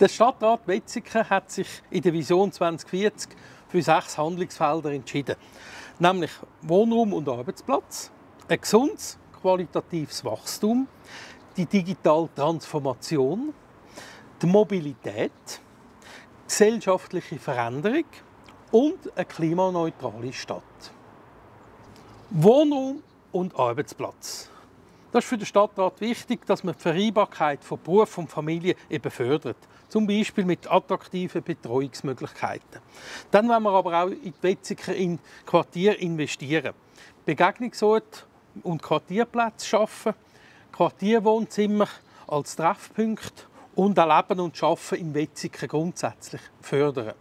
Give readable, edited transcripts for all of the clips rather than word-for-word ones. Der Stadtrat Wetzikon hat sich in der Vision 2040 für 6 Handlungsfelder entschieden. Nämlich Wohnraum und Arbeitsplatz, ein gesundes, qualitatives Wachstum, die digitale Transformation, die Mobilität, gesellschaftliche Veränderung und eine klimaneutrale Stadt. Wohnraum und Arbeitsplatz. Das ist für den Stadtrat wichtig, dass man die Vereinbarkeit von Beruf und Familie eben fördert. Zum Beispiel mit attraktiven Betreuungsmöglichkeiten. Dann wollen wir aber auch in die Wetziker in Quartier investieren. Begegnungsorte und Quartierplätze schaffen, Quartierwohnzimmer als Treffpunkt und auch Leben und Schaffen in Wetziker grundsätzlich fördern.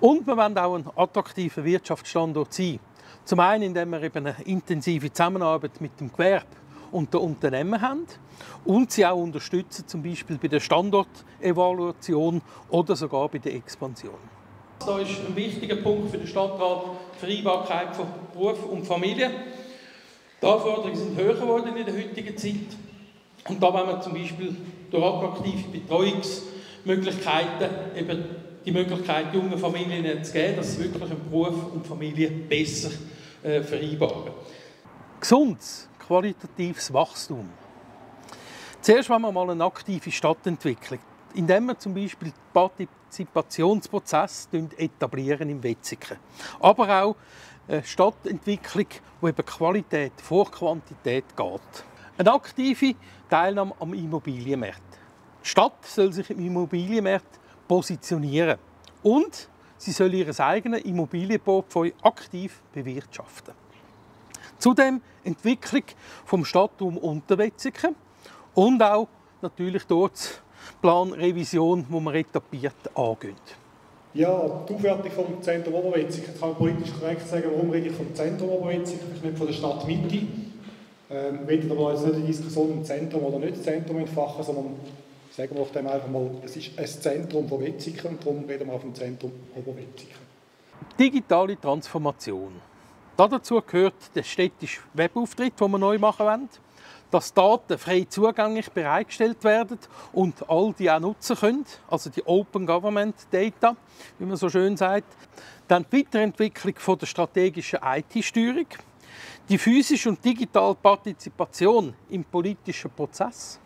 Und wir wollen auch ein attraktiver Wirtschaftsstandort sein. Zum einen, indem wir eben eine intensive Zusammenarbeit mit dem Gewerbe und den Unternehmen haben und sie auch unterstützen, zum Beispiel bei der Standortevaluation oder sogar bei der Expansion. Da ist ein wichtiger Punkt für den Stadtrat die Vereinbarkeit von Beruf und Familie. Die Anforderungen sind höher geworden in der heutigen Zeit und da wollen wir zum Beispiel durch attraktive Betreuungsmöglichkeiten eben die Möglichkeit jungen Familien zu geben, dass sie wirklich einen Beruf und Familie besser vereinbaren. Gesundes, qualitatives Wachstum. Zuerst wollen wir mal eine aktive Stadt entwickeln, indem wir zum Beispiel den Partizipationsprozess etablieren im Wetzikon. Aber auch eine Stadtentwicklung, die über Qualität vor Quantität geht. Eine aktive Teilnahme am Immobilienmarkt. Die Stadt soll sich im Immobilienmarkt positionieren und sie soll ihr eigenes Immobilienportfolio aktiv bewirtschaften. Zudem Entwicklung vom Stadtraum Unterwetzikon und auch natürlich dort die Planrevision, die wir etabliert angehen. Ja, die Aufwertung vom Zentrum Oberwetzikon. Ich kann politisch korrekt sagen, warum rede ich vom Zentrum Oberwetzikon, nicht von der Stadtmitte. Wollen wir also nicht eine Diskussion um Zentrum oder nicht Zentrum entfachen, sondern sagen wir doch einfach mal, es ist ein Zentrum von Wetzikon und darum reden wir vom Zentrum Oberwetzikon. Digitale Transformation. Dazu gehört der städtische Webauftritt, den wir neu machen wollen, dass Daten frei zugänglich bereitgestellt werden und all die auch nutzen können, also die Open Government Data, wie man so schön sagt. Dann die Weiterentwicklung von der strategischen IT-Steuerung, die physische und digitale Partizipation im politischen Prozess,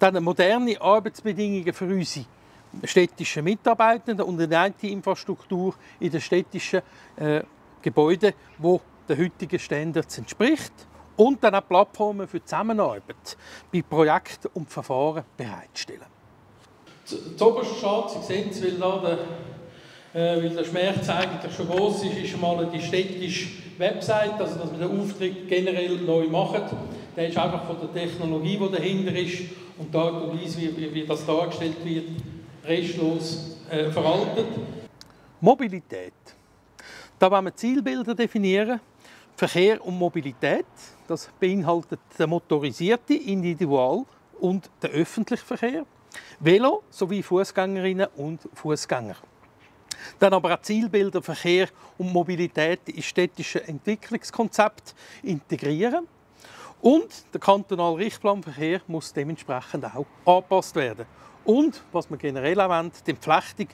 dann moderne Arbeitsbedingungen für unsere städtischen Mitarbeitenden und eine IT-Infrastruktur in der städtischen Gebäude, wo den heutigen Standards entspricht und dann auch Plattformen für Zusammenarbeit bei Projekten und Verfahren bereitstellen. Zuoberst schade, Sie sehen es, weil der Schmerz eigentlich schon groß ist, ist mal die städtische Website, also dass wir den Auftritt generell neu machen. Der ist einfach von der Technologie, die dahinter ist und die Art und Weise, wie das dargestellt wird, restlos veraltet. Mobilität. Da wollen wir Zielbilder definieren. Verkehr und Mobilität, das beinhaltet den motorisierten, Individual- und den öffentlichen Verkehr, Velo sowie Fußgängerinnen und Fußgänger. Dann aber auch Zielbilder, Verkehr und Mobilität in städtische Entwicklungskonzepte integrieren. Und der kantonale Richtplan Verkehr muss dementsprechend auch angepasst werden. Und, was wir generell auch wollen, die Entflechtung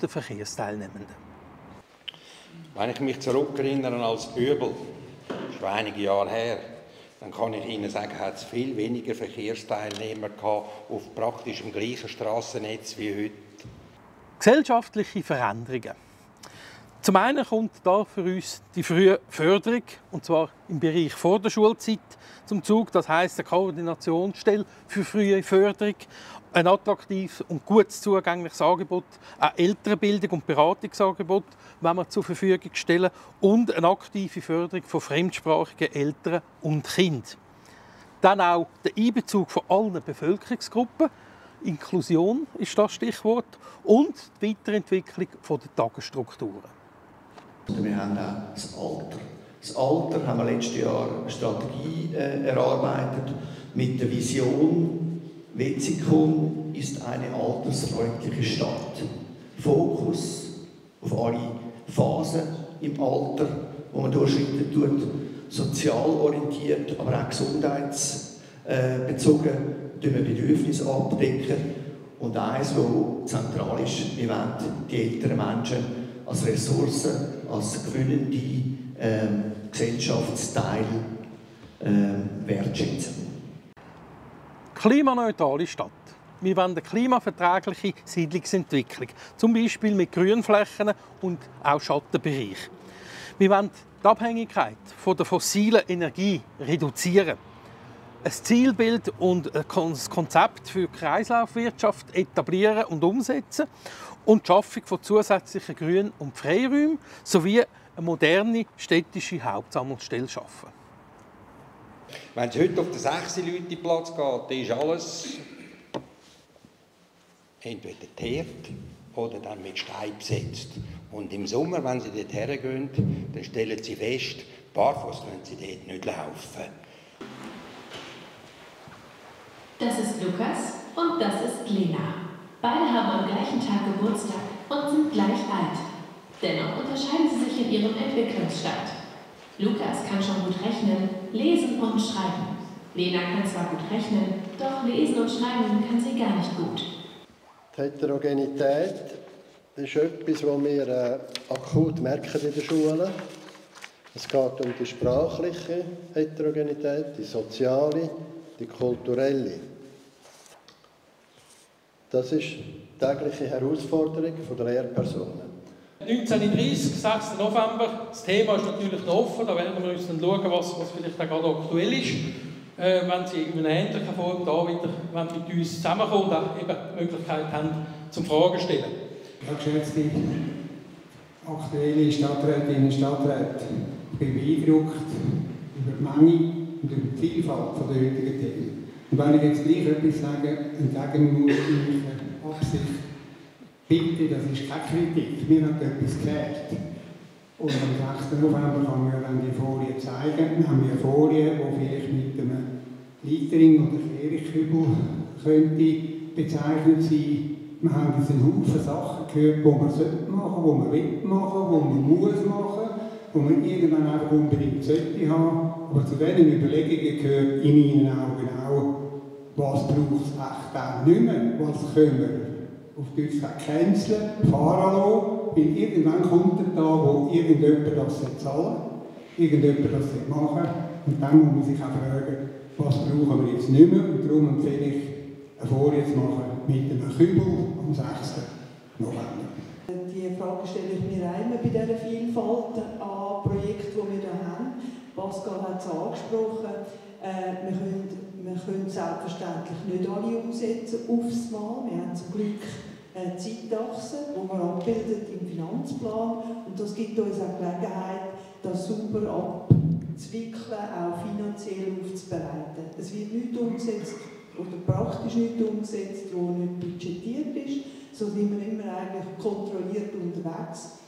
der Verkehrsteilnehmenden. Wenn ich mich zurückerinnere als Böbel, das ist einige Jahre her, dann kann ich Ihnen sagen, hat es viel weniger Verkehrsteilnehmer gehabt auf praktisch dem gleichen Strassennetz wie heute. Gesellschaftliche Veränderungen. Zum einen kommt da für uns die frühe Förderung, und zwar im Bereich vor der Schulzeit, zum Zug. Das heisst, eine Koordinationsstelle für frühe Förderung, ein attraktives und gut zugängliches Angebot, eine Elternbildung und Beratungsangebot, wenn wir zur Verfügung stellen, und eine aktive Förderung von fremdsprachigen Eltern und Kindern. Dann auch der Einbezug von allen Bevölkerungsgruppen, Inklusion ist das Stichwort, und die Weiterentwicklung der Tagesstrukturen. Wir haben auch das Alter. Das Alter haben wir letztes Jahr eine Strategie erarbeitet mit der Vision, Wetzikon ist eine altersfreundliche Stadt. Fokus auf alle Phasen im Alter, die man durchschritten tut, sozial orientiert, aber auch gesundheitsbezogen, durch Bedürfnisse abdecken. Und eins, das zentral ist, wir wollen die älteren Menschen als Ressourcen, als gewinnende Gesellschaftsteil wertschätzen. Klimaneutrale Stadt. Wir wollen eine klimaverträgliche Siedlungsentwicklung, zum Beispiel mit Grünflächen und auch Schattenbereichen. Wir wollen die Abhängigkeit von der fossilen Energie reduzieren. Ein Zielbild und ein Konzept für die Kreislaufwirtschaft etablieren und umsetzen und die Schaffung von zusätzlichen Grün- und Freiräumen sowie eine moderne städtische Hauptsammelstelle schaffen. Wenn es heute auf den 6 Leute-Platz geht, ist alles entweder teert oder dann mit Stein besetzt. Und im Sommer, wenn sie dort hergehen, dann stellen sie fest, barfuß können sie dort nicht laufen. Das ist Lukas und das ist Lena. Beide haben am gleichen Tag Geburtstag und sind gleich alt. Dennoch unterscheiden sie sich in ihrem Entwicklungsstand. Lukas kann schon gut rechnen, lesen und schreiben. Lena kann zwar gut rechnen, doch lesen und schreiben kann sie gar nicht gut. Die Heterogenität ist etwas, was wir akut merken in den Schulen. Es geht um die sprachliche Heterogenität, die soziale, die kulturelle. Das ist die tägliche Herausforderung der Lehrpersonen. 19.30 Uhr, 6. November. Das Thema ist natürlich noch offen. Da werden wir uns dann schauen, was vielleicht auch gerade aktuell ist. Wenn Sie in einer ähnlichen Form da wieder mit uns zusammenkommen und auch eben die Möglichkeit haben, zum Fragen zu stellen. Ja, geschätzte aktuelle Stadträtinnen und Stadträte, ich bin beeindruckt über die Menge und über die Vielfalt der heutigen Themen. Und wenn ich jetzt gleich etwas sage, entgegen meiner Absicht, bitte, das ist keine Kritik, mir hat etwas gelehrt. Und am 6. November kann man dann die Folie zeigen. Wir haben eine Folie, die vielleicht mit einem Leitering oder Kehrkübel könnte bezeichnet sein. Wir haben jetzt einen Haufen Sachen gehört, die man machen sollte, die man will machen, die man muss machen, die man irgendwann einfach unbedingt sollte haben. Aber zu diesen Überlegungen gehört in meinen Augen auch, was braucht es echt auch nicht mehr, was können wir auf Deutsch canceln, fahren lassen. Weil irgendwann kommt der Tag, wo irgendjemand das zahlen soll, irgendjemand das machen soll. Und dann muss man sich auch fragen, was brauchen wir jetzt nicht mehr. Und darum empfehle ich, eine Folie zu machen mit einem Kübel am 6. November. Die Frage stelle ich mir einmal bei dieser Vielfalt an Projekten, die wir hier haben. Pascal hat es angesprochen. Wir können selbstverständlich nicht alle umsetzen aufs Mal. Wir haben zum Glück Zeitachsen, die man abbildet im Finanzplan, und das gibt uns auch Gelegenheit, das sauber abzuwickeln, auch finanziell aufzubereiten. Es wird nichts umgesetzt oder praktisch nichts umgesetzt, wo nicht budgetiert ist, so sind wir immer eigentlich kontrolliert unterwegs.